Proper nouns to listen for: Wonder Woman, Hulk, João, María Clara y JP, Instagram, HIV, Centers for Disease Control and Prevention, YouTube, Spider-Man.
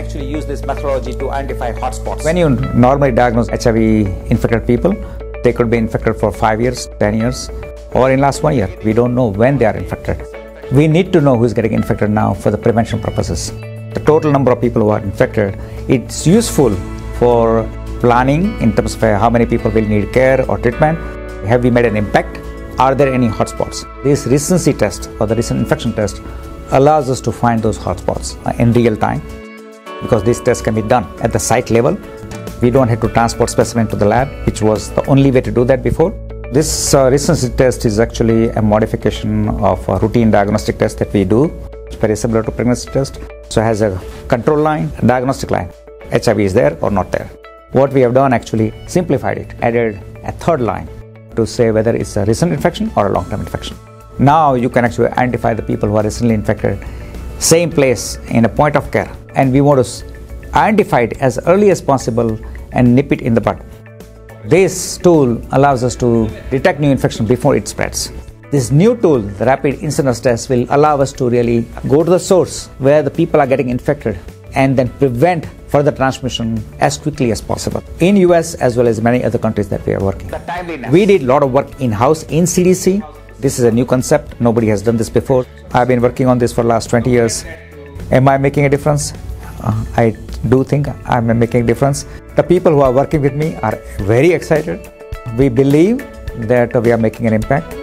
actually use this methodology to identify hotspots. When you normally diagnose HIV-infected people, they could be infected for 5 years, 10 years, or in last 1 year. We don't know when they are infected. We need to know who is getting infected now for the prevention purposes. The total number of people who are infected, it's useful for planning in terms of how many people will need care or treatment. Have we made an impact? Are there any hotspots? This recency test or the recent infection test allows us to find those hotspots in real time, because this test can be done at the site level. We don't have to transport specimen to the lab, which was the only way to do that before. This recency test is actually a modification of a routine diagnostic test that we do. It's very similar to pregnancy test. So it has a control line, a diagnostic line. HIV is there or not there. What we have done actually simplified it, added a third line to say whether it's a recent infection or a long-term infection. Now you can actually identify the people who are recently infected, same place in a point of care, and we want to identify it as early as possible and nip it in the bud. This tool allows us to detect new infection before it spreads. This new tool, the rapid incidence test, will allow us to really go to the source where the people are getting infected and then prevent further transmission as quickly as possible in US as well as many other countries that we are working. The timeliness. We did a lot of work in-house in CDC. This is a new concept. Nobody has done this before. I've been working on this for the last 20 years. Am I making a difference? I do think I'm making a difference. The people who are working with me are very excited. We believe that we are making an impact.